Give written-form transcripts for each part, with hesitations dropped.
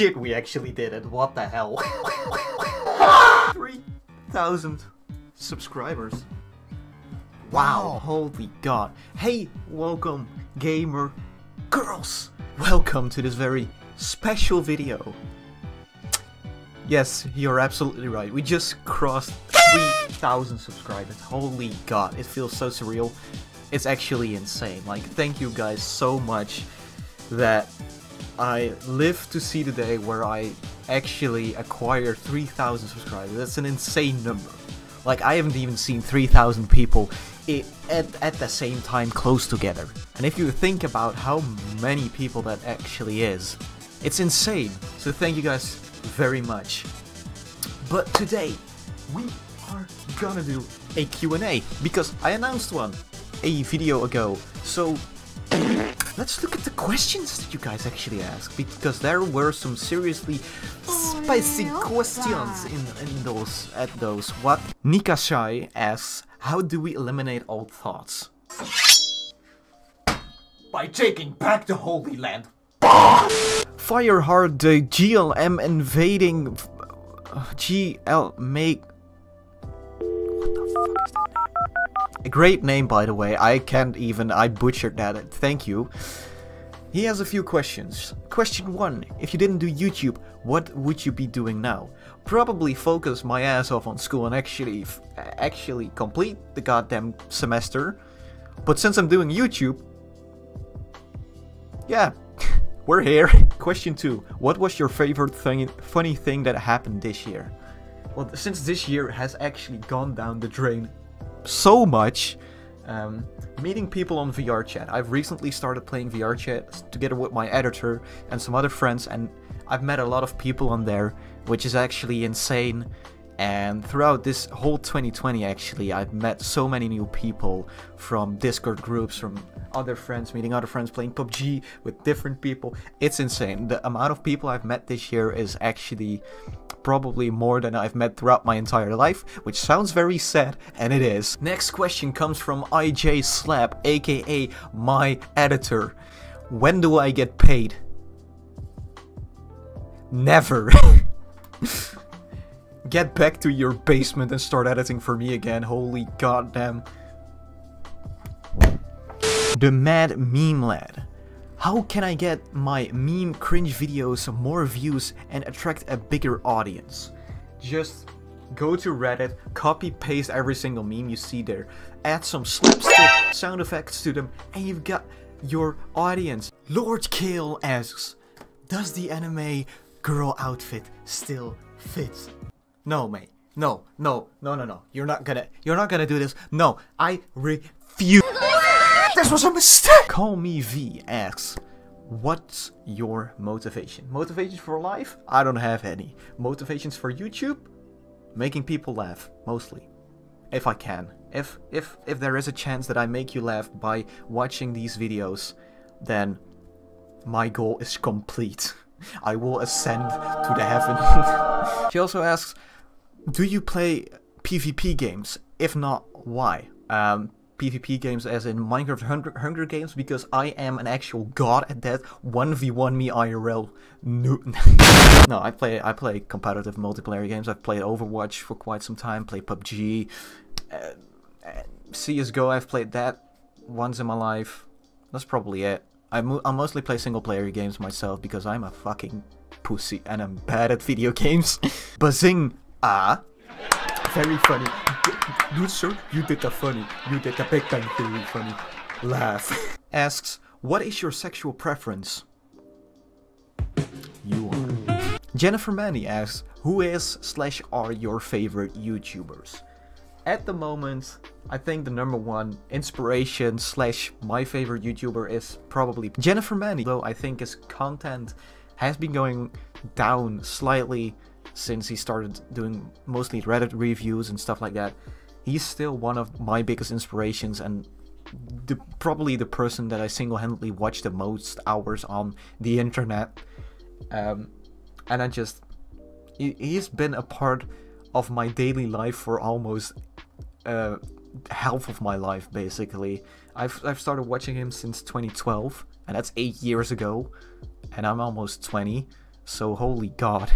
shit, we actually did it. What the hell? 3,000 subscribers. Wow, holy god. Hey, welcome gamer girls. Welcome to this very special video. Yes, you're absolutely right. We just crossed 3,000 subscribers. Holy god, it feels so surreal. It's actually insane. Like, thank you guys so much that I live to see the day where I actually acquire 3,000 subscribers. That's an insane number. Like, I haven't even seen 3,000 people at the same time close together. And if you think about how many people that actually is, it's insane. So thank you guys very much. But today, we are gonna do a Q&A, because I announced one a video ago. So let's look at the questions that you guys actually asked, because there were some seriously spicy questions in those. What Nikashai asks, how do we eliminate old thoughts? By taking back the Holy Land. Fireheart, the GLM invading GL make. What the fuck is that? A great name, by the way. I can't even... I butchered that. Thank you. He has a few questions. Question 1. If you didn't do YouTube, what would you be doing now? Probably focus my ass off on school and actually complete the goddamn semester. But since I'm doing YouTube... yeah, we're here. Question 2. What was your favorite funny thing that happened this year? Well, since this year has actually gone down the drain so much, meeting people on VRChat. I've recently started playing VRChat together with my editor and some other friends, and I've met a lot of people on there, which is actually insane. And throughout this whole 2020, actually, I've met so many new people from Discord groups, from other friends, meeting other friends, playing PUBG with different people. It's insane. The amount of people I've met this year is actually probably more than I've met throughout my entire life, which sounds very sad, and it is. Next question comes from IJ Slap, aka my editor. When do I get paid? Never. Get back to your basement and start editing for me again, holy goddamn. The Mad Meme Lad. How can I get my meme cringe videos more views and attract a bigger audience? Just go to Reddit, copy paste every single meme you see there, add some slapstick sound effects to them, and you've got your audience. Lord Kale asks, does the anime girl outfit still fit? No, mate. No, no, no, no, no. You're not gonna do this. No, I refuse. This was a mistake! Call Me V asks, what's your motivation? Motivations for life? I don't have any. Motivations for YouTube? Making people laugh, mostly. If I can. If there is a chance that I make you laugh by watching these videos, then my goal is complete. I will ascend to the heaven. She also asks, do you play PvP games? If not, why? PvP games as in Minecraft Hunger Games, because I am an actual god at that. 1v1 me IRL. No, no, I play competitive multiplayer games. I've played Overwatch for quite some time, played PUBG, CSGO, I've played that once in my life. That's probably it. I mostly play single player games myself because I'm a fucking pussy and I'm bad at video games. Bazing, ah. Very funny. Dude, sir, you did the funny. You did the big time thing funny. Laugh. Asks, what is your sexual preference? You are. Jennifer Manny asks, who is / are your favorite YouTubers? At the moment, I think the #1 inspiration / my favorite YouTuber is probably Jennifer Manny, though I think his content has been going down slightly since he started doing mostly Reddit reviews and stuff like that. He's still one of my biggest inspirations and probably the person that I single-handedly watch the most hours on the internet. And I just... He's been a part of my daily life for almost... half of my life, basically. I've started watching him since 2012, and that's 8 years ago, and I'm almost 20. so holy god.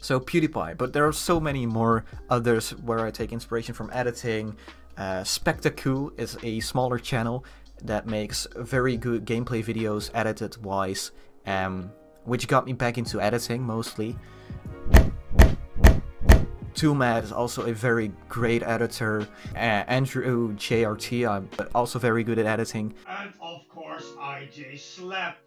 So PewDiePie, but there are so many more others where I take inspiration from editing. Spectacool is a smaller channel that makes very good gameplay videos edited wise, which got me back into editing mostly. Tumad is also a very great editor. Andrew JRT, I'm also very good at editing. And of course IJ Slap.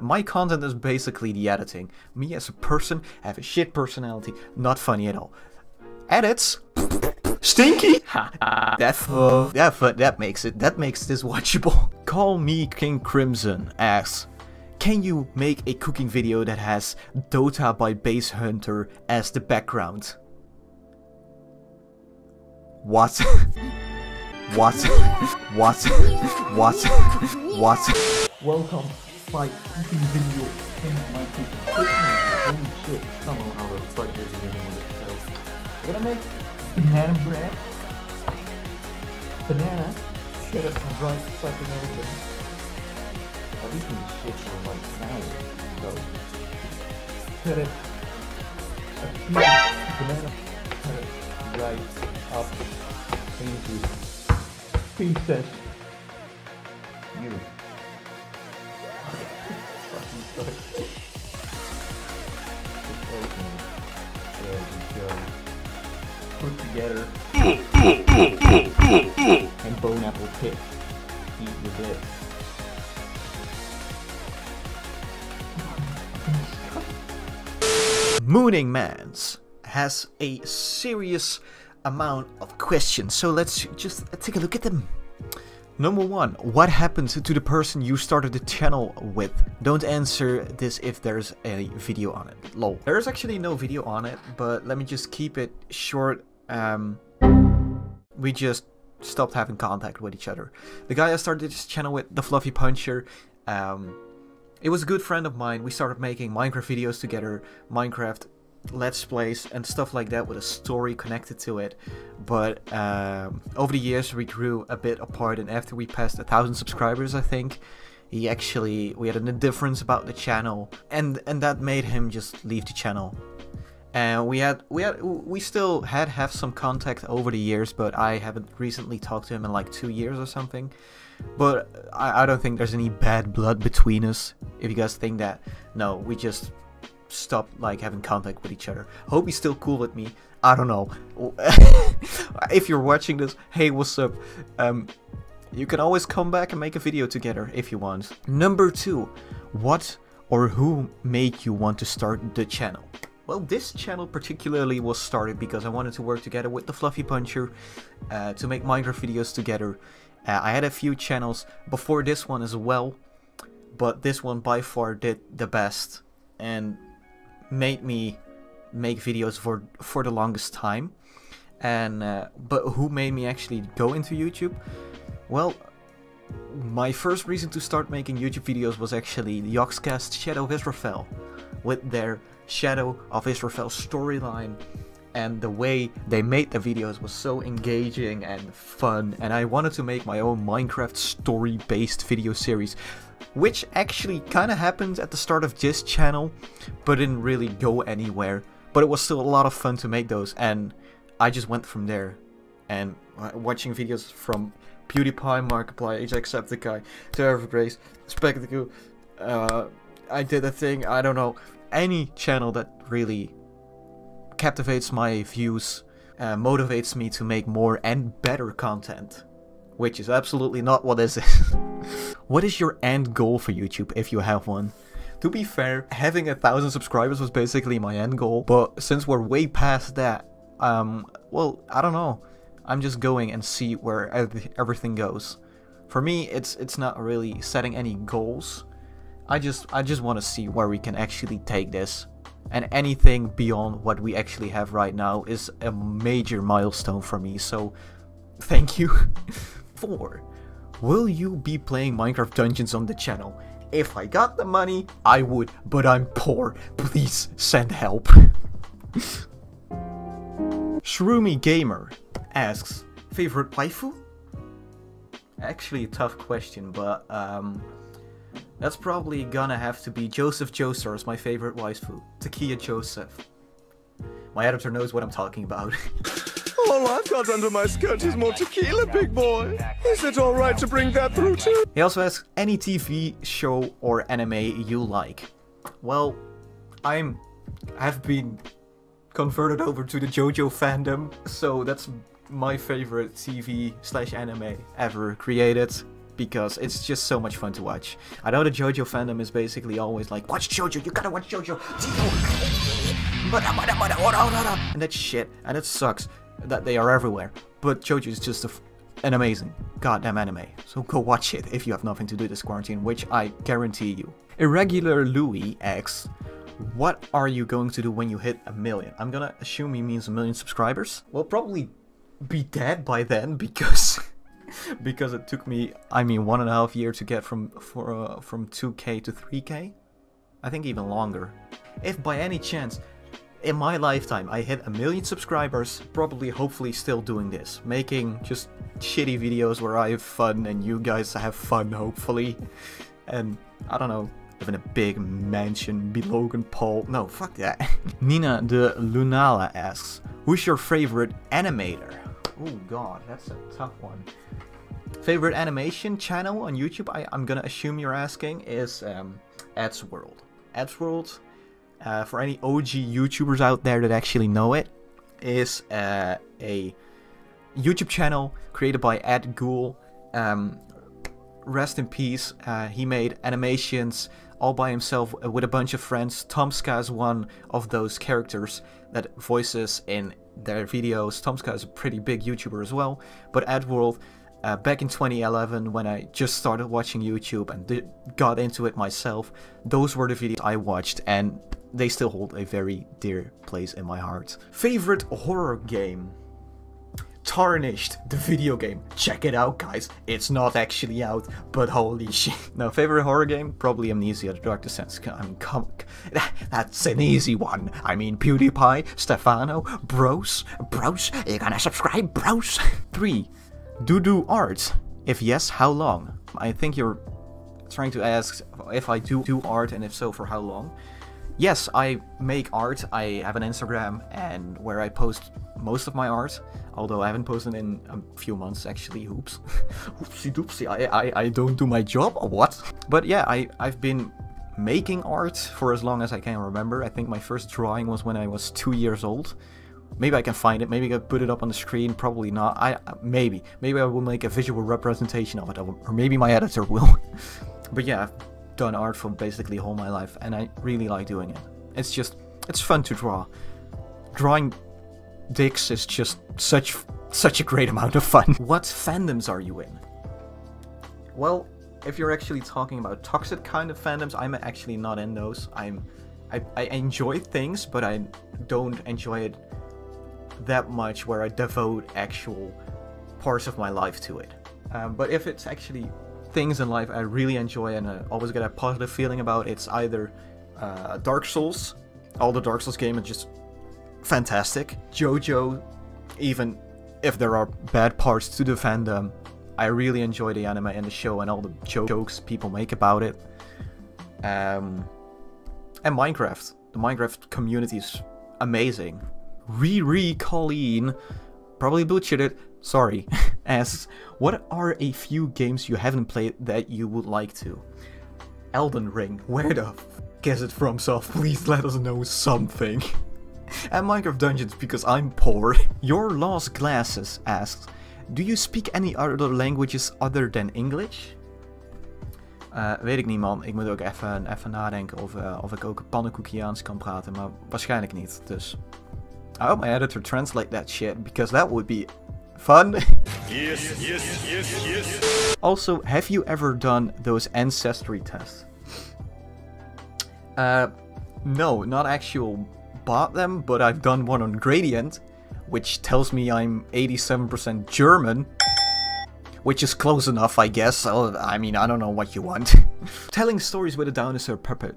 My content is basically the editing. Me as a person, I have a shit personality, not funny at all. Edits? Stinky! That makes this watchable. Call Me King Crimson asks, can you make a cooking video that has Dota by Bass Hunter as the background? What? What? What? What? What? Welcome to my cooking video and my cooking. Holy shit, somehow it's like there's a video with it. I'm gonna make banana bread, banana, shut up and dry fucking everything. I'll be doing shit for like an hour, so cut it, a piece of banana, cut it right up into pieces. You. Fucking sucks. There we go. Put together and bone apple pit. Eat with it. Mooning man has a serious amount of questions, so let's just take a look at them. Number 1, what happened to the person you started the channel with? Don't answer this if there's a video on it. Lol. There is actually no video on it, but let me just keep it short. We just stopped having contact with each other. The guy I started this channel with, the Fluffy Puncher, it was a good friend of mine. We started making Minecraft videos together, Minecraft Let's Plays and stuff like that with a story connected to it, but over the years we grew a bit apart, and after we passed 1,000 subscribers, I think we had an indifference about the channel, and that made him just leave the channel. And we still have some contact over the years, but I haven't recently talked to him in like 2 years or something. But I don't think there's any bad blood between us, if you guys think that. No, we just stop like having contact with each other. Hope he's still cool with me. I don't know. If you're watching this, hey, what's up? You can always come back and make a video together if you want. Number 2, what or who made you want to start the channel? Well, this channel particularly was started because I wanted to work together with the Fluffy Puncher to make Minecraft videos together. I had a few channels before this one as well, but this one by far did the best and made me make videos for the longest time. And but who made me actually go into YouTube? Well, my first reason to start making YouTube videos was actually the Yoxcast Shadow of Israfel, with their Shadow of Israfel storyline, and the way they made the videos was so engaging and fun, and I wanted to make my own Minecraft story based video series, which actually kind of happened at the start of this channel, but didn't really go anywhere. But it was still a lot of fun to make those, and I just went from there. And watching videos from PewDiePie, Markiplier, Jacksepticeye, Terror of Grace, Spectacool, I did a thing, I don't know, any channel that really captivates my views, motivates me to make more and better content, which is absolutely not what this is. What is your end goal for YouTube, if you have one? To be fair, having 1,000 subscribers was basically my end goal, but since we're way past that, well, I don't know. I'm just going and see where everything goes. For me, it's not really setting any goals. I just want to see where we can actually take this, and anything beyond what we actually have right now is a major milestone for me. So, thank you. 4. Will you be playing Minecraft Dungeons on the channel? If I got the money, I would, but I'm poor. Please send help. Shroomy Gamer asks, favorite waifu? Actually a tough question, but That's probably gonna have to be Joseph Joestar as my favorite waifu, Takiya Joseph. My editor knows what I'm talking about. All I've got under my skirt is more tequila, big boy. Is it alright to bring that through too? He also asks any TV show or anime you like. Well, I have been converted over to the JoJo fandom, so that's my favorite TV/anime ever created, because it's just so much fun to watch. I know the JoJo fandom is basically always like, watch JoJo, you gotta watch JoJo, and that's shit, and it sucks that they are everywhere, but JoJo is just an amazing goddamn anime, so go watch it if you have nothing to do this quarantine, which I guarantee you. Irregular Louis asks, what are you going to do when you hit 1 million? I'm gonna assume he means 1 million subscribers. Well, probably be dead by then, because because it took me, 1.5 years to get from 2K to 3K. I think even longer. If by any chance in my lifetime I hit 1 million subscribers, probably hopefully still doing this, making just shitty videos where I have fun and you guys have fun, hopefully. And I don't know, living a big mansion, be Logan Paul. No, fuck that. Nina de Lunala asks, who's your favorite animator? Oh god, that's a tough one. Favorite animation channel on YouTube, I'm gonna assume you're asking, is AdsWorld. AdsWorld, for any OG YouTubers out there that actually know it, is a YouTube channel created by AdGhoul. Rest in peace. He made animations all by himself with a bunch of friends. Tomska is one of those characters that voices in their videos. Tomska is a pretty big YouTuber as well. But AdWorld, back in 2011, when I just started watching YouTube and got into it myself, those were the videos I watched, and they still hold a very dear place in my heart. Favorite horror game? Tarnished, the video game. Check it out, guys. It's not actually out, but holy shit. Now, favorite horror game? Probably Amnesia: The Dark Descent. That's an easy one. PewDiePie, Stefano, Bros, you gonna subscribe, Bros? 3. Do art. If yes, how long? I think you're trying to ask if I do art, and if so, for how long. Yes, I make art. I have an Instagram and where I post most of my art, although I haven't posted in a few months actually. Oops. Oopsie doopsie, I don't do my job or what? But yeah, I've been making art for as long as I can remember. I think my first drawing was when I was 2 years old. Maybe I can find it, maybe I put it up on the screen, probably not. Maybe I will make a visual representation of it, or maybe my editor will. But yeah, done art for basically all my life, and I really like doing it. It's just, it's fun to draw. Drawing dicks is just such a great amount of fun. What fandoms are you in? Well, if you're actually talking about toxic kind of fandoms, I'm actually not in those. I enjoy things, but I don't enjoy it that much where I devote actual parts of my life to it. But if it's actually things in life I really enjoy and I always get a positive feeling about, it's either Dark Souls, all the Dark Souls game is just fantastic, JoJo, even if there are bad parts to the fandom, I really enjoy the anime and the show and all the jokes people make about it, and Minecraft. The Minecraft community is amazing. Riri Colleen, probably butchered it, sorry, asks, what are a few games you haven't played that you would like to? Elden Ring, where the f*** is it from, FromSoft? Please let us know something. And Minecraft Dungeons, because I'm poor. Your Lost Glasses asks, do you speak any other languages other than English? Weet ik niet, man. Ik moet ook even nadenken of ik ook pannenkoekiaans kan praten, maar waarschijnlijk niet, dus... I hope my editor translate that shit, because that would be fun. Yes, yes, yes, yes. Also, have you ever done those ancestry tests? No, not actual bought them, but I've done one on Gradient, which tells me I'm 87% German, which is close enough, I guess. So, I don't know what you want. Telling stories with a dinosaur puppet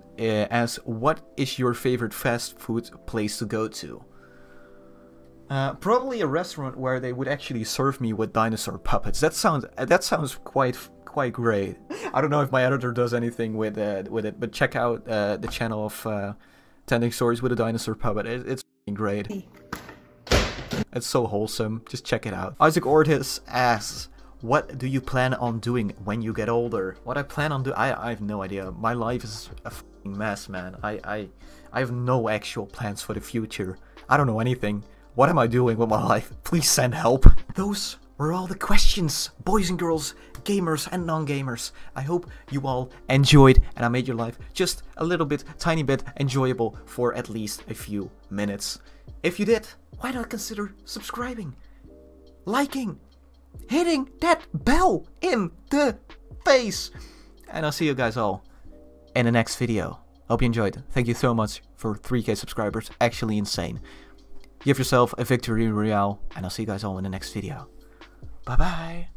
asks, what is your favorite fast food place to go to? Probably a restaurant where they would actually serve me with dinosaur puppets. That sounds quite great. I don't know if my editor does anything with it, but check out the channel of Tending Stories with a Dinosaur Puppet. It's great. It's so wholesome. Just check it out. Isaac Ortiz asks, what do you plan on doing when you get older? What I plan on doing? I have no idea. My life is a f***ing mess, man. I have no actual plans for the future. I don't know anything. What am I doing with my life? Please send help. Those were all the questions, boys and girls, gamers and non-gamers. I hope you all enjoyed and I made your life just a little bit, tiny bit enjoyable for at least a few minutes. If you did, why not consider subscribing, liking, hitting that bell in the face. And I'll see you guys all in the next video. Hope you enjoyed. Thank you so much for 3K subscribers. Actually insane. Give yourself a victory royale, and I'll see you guys all in the next video. Bye-bye.